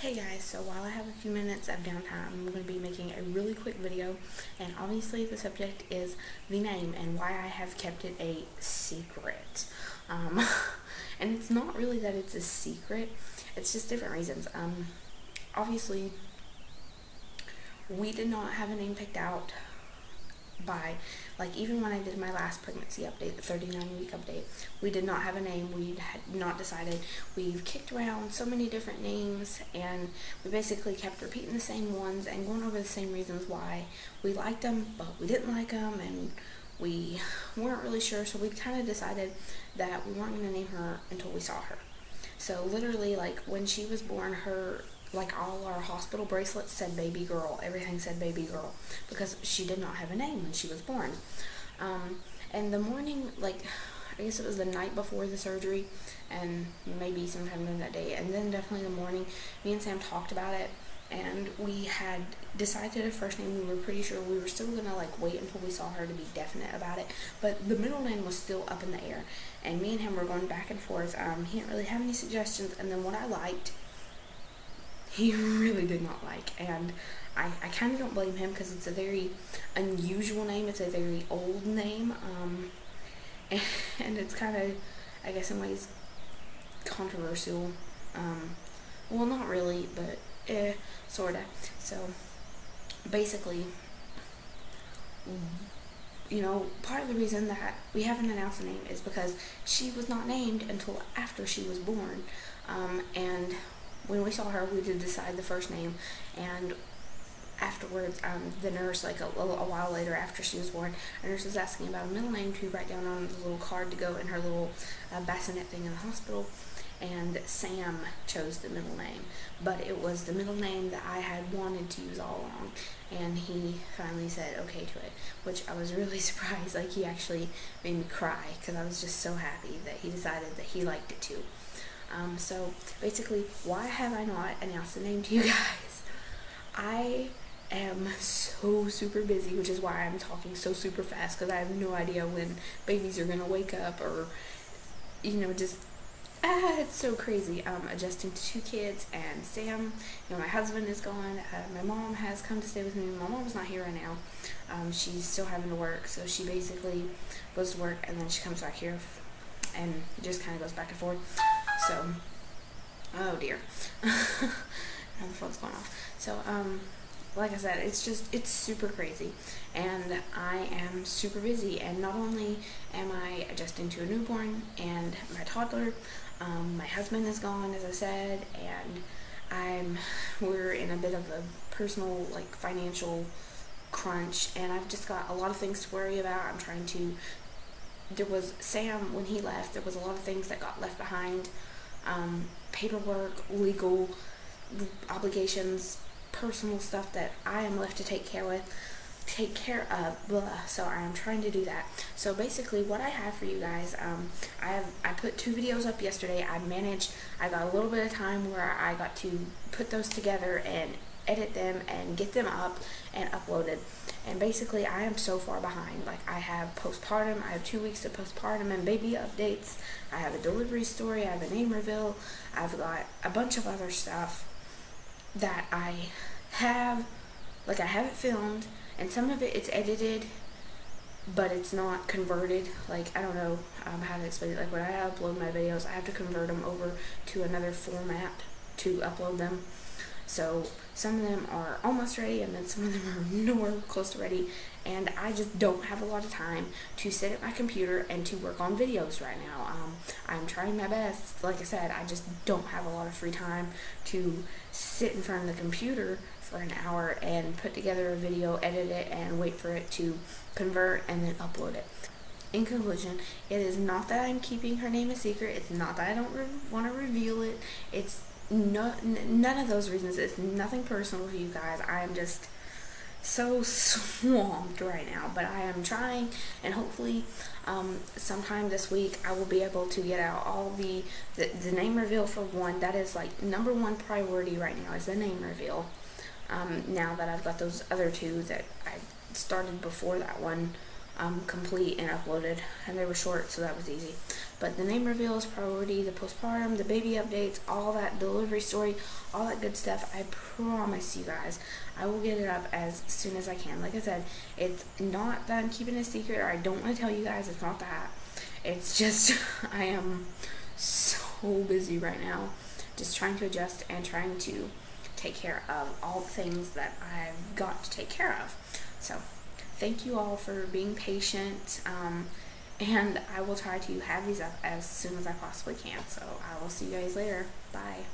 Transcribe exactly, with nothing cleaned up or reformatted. Hey guys, so while I have a few minutes of downtime, I'm going to be making a really quick video, and obviously the subject is the name and why I have kept it a secret. Um, and it's not really that it's a secret, it's just different reasons. Um, obviously, we did not have a name picked out by, like even when I did my last pregnancy update, the thirty-nine week update, we did not have a name, we had not decided, we've kicked around so many different names, and we basically kept repeating the same ones and going over the same reasons why we liked them, but we didn't like them, and we weren't really sure, so we kind of decided that we weren't going to name her until we saw her. So literally, like, when she was born, her, like, all our hospital bracelets said baby girl. Everything said baby girl because she did not have a name when she was born. Um, and the morning, like, I guess it was the night before the surgery and maybe sometime during that day, and then definitely the morning, me and Sam talked about it, and we had decided a first name. We were pretty sure we were still going to, like, wait until we saw her to be definite about it, but the middle name was still up in the air, and me and him were going back and forth. Um, he didn't really have any suggestions, and then what I liked, he really did not like, and I, I kind of don't blame him because it's a very unusual name. It's a very old name, um, and, and it's kind of, I guess in ways, controversial. Um, well, not really, but eh, sort of. So, basically, you know, part of the reason that we haven't announced a name is because she was not named until after she was born, um, and when we saw her, we did decide the first name, and afterwards, um, the nurse, like a, a, a while later after she was born, a nurse was asking about a middle name to write down on the little card to go in her little uh, bassinet thing in the hospital, and Sam chose the middle name, but it was the middle name that I had wanted to use all along, and he finally said okay to it, which I was really surprised. Like, he actually made me cry, because I was just so happy that he decided that he liked it too. Um, so, basically, why have I not announced the name to you guys? I am so super busy, which is why I'm talking so super fast, because I have no idea when babies are going to wake up, or, you know, just, ah, it's so crazy. Um, adjusting to two kids, and Sam, you know, my husband is gone, uh, my mom has come to stay with me. My mom's not here right now. Um, she's still having to work, so she basically goes to work, and then she comes back here, and just kind of goes back and forth. So, oh dear, now the phone's going off. So, um, like I said, it's just, it's super crazy, and I am super busy, and not only am I adjusting to a newborn and my toddler, um, my husband is gone, as I said, and I'm, we're in a bit of a personal, like, financial crunch, and I've just got a lot of things to worry about. I'm trying to, there was, Sam, when he left, there was a lot of things that got left behind. Um, paperwork, legal obligations, personal stuff that I am left to take care with, take care of. Blah. So I am trying to do that. So basically, what I have for you guys, um, I have I put two videos up yesterday. I managed. I got a little bit of time where I got to put those together and edit them and get them up and uploaded. And basically, I am so far behind. Like, I have postpartum, I have two weeks of postpartum and baby updates, I have a delivery story, I have a name reveal, I've got a bunch of other stuff that I have, like, I have it filmed, and some of it it's edited, but it's not converted. Like, I don't know um, how to explain it. Like, when I upload my videos, I have to convert them over to another format to upload them. So some of them are almost ready, and then some of them are nowhere close to ready, and I just don't have a lot of time to sit at my computer and to work on videos right now. Um, I'm trying my best. Like I said, I just don't have a lot of free time to sit in front of the computer for an hour and put together a video, edit it, and wait for it to convert and then upload it. In conclusion, it is not that I'm keeping her name a secret. It's not that I don't re- want to reveal it. It's No, n none of those reasons. It's nothing personal to you guys. I am just so swamped right now, but I am trying, and hopefully um, sometime this week I will be able to get out all the, the, the name reveal for one. That is, like, number one priority right now is the name reveal. Um, now that I've got those other two that I started before that one um, complete and uploaded, and they were short, so that was easy. But the name reveals, priority, the postpartum, the baby updates, all that delivery story, all that good stuff. I promise you guys, I will get it up as soon as I can. Like I said, it's not that I'm keeping it a secret, or I don't want to tell you guys, it's not that. It's just, I am so busy right now, just trying to adjust and trying to take care of all the things that I've got to take care of. So, thank you all for being patient, um, and I will try to have these up as soon as I possibly can. So, I will see you guys later. Bye.